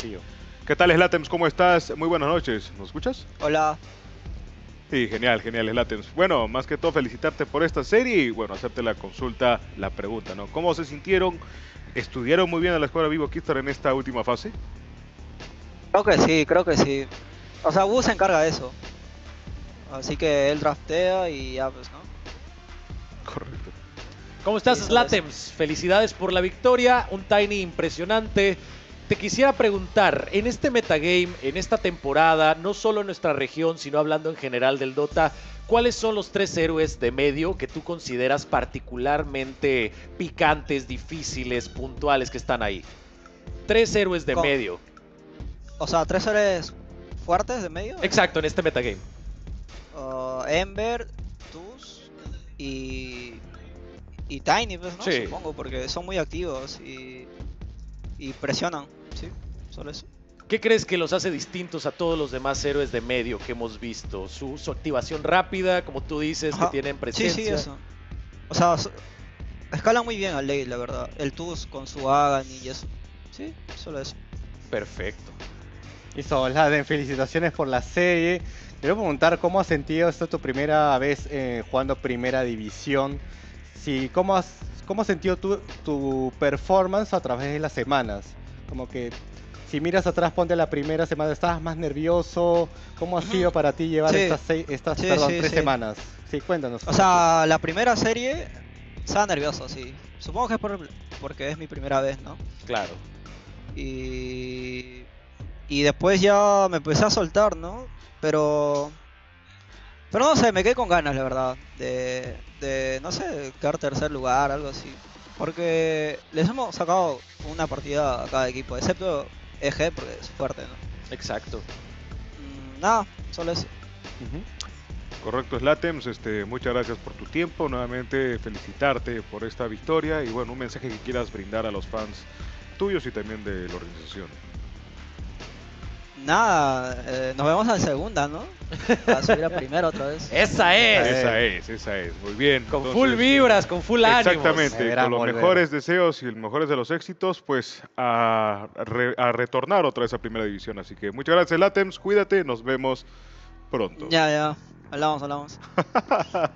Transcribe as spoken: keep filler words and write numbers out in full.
Tío. ¿Qué tal, Slatems? ¿Cómo estás? Muy buenas noches. ¿Nos escuchas? Hola. Sí, genial, genial, Slatems. Bueno, más que todo felicitarte por esta serie y bueno, hacerte la consulta, la pregunta, ¿no? ¿Cómo se sintieron? ¿Estudiaron muy bien a la escuela Vivo Kistar en esta última fase? Creo que sí, creo que sí. O sea, Wu se encarga de eso. Así que él draftea y ya pues, ¿no? Correcto. ¿Cómo estás, Slatems? Felicidades por la victoria, un Tiny impresionante. Te quisiera preguntar, en este metagame, en esta temporada, no solo en nuestra región, sino hablando en general del Dota, ¿cuáles son los tres héroes de medio que tú consideras particularmente picantes, difíciles, puntuales que están ahí? Tres héroes de Con... medio. O sea, ¿tres héroes fuertes de medio? Exacto, en este metagame. Uh, Ember, Tuz y... y Tiny, pues, ¿no? Sí. Supongo, porque son muy activos y... y presionan, sí, solo eso. ¿Qué crees que los hace distintos a todos los demás héroes de medio que hemos visto? Su, su activación rápida, como tú dices, ajá, que tienen presencia. Sí, sí, eso. O sea, escalan muy bien al late, la verdad. El Tuz con su Hagan y eso. Sí, solo eso. Perfecto. Listo, Laden, felicitaciones por la serie. Quiero preguntar, ¿cómo has sentido esta tu primera vez eh, jugando Primera División? Sí, ¿cómo has... ¿Cómo has sentido tu, tu performance a través de las semanas? Como que si miras atrás, ponte la primera semana, ¿estabas más nervioso? ¿Cómo ha sido para ti llevar sí. estas, seis, estas sí, perdón, sí, tres sí. semanas? Sí, cuéntanos. O sea, la primera serie estaba nervioso, sí. Supongo que es por, porque es mi primera vez, ¿no? Claro. Y, y después ya me empecé a soltar, ¿no? Pero... Pero no sé, me quedé con ganas, la verdad, de, de no sé, quedar tercer lugar, algo así. Porque les hemos sacado una partida a cada equipo, excepto E G, porque es fuerte, ¿no? Exacto. Mm, nada, solo eso. Uh-huh. Correcto, Slatems, este, muchas gracias por tu tiempo. Nuevamente, felicitarte por esta victoria y, bueno, un mensaje que quieras brindar a los fans tuyos y también de la organización. Nada, eh, nos vemos en segunda, ¿no? Para subir a primera otra vez. ¡Esa es! Esa es, esa es. Muy bien. Con entonces, full vibras, con full ánimos. Exactamente, con los volver. mejores deseos y los mejores de los éxitos, pues a, re, a retornar otra vez a Primera División. Así que muchas gracias, Latems. Cuídate, nos vemos pronto. Ya, ya. Hablamos, hablamos.